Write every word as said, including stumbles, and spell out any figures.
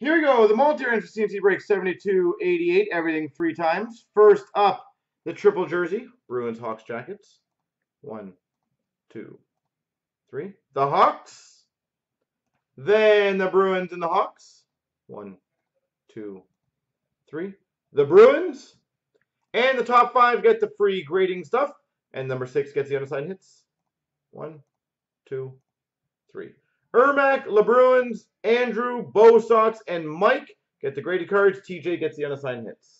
Here we go, the multi-range for C and C break seventy-two eighty-eight, everything three times. First up, the triple jersey, Bruins, Hawks, Jackets. One, two, three. The Hawks. Then the Bruins and the Hawks. One, two, three. The Bruins. And the top five get the free grading stuff. And number six gets the undersigned hits. One, two, three. Ermac, LeBruins, Andrew, Bo Sox, and Mike get the graded cards. T J gets the unassigned hits.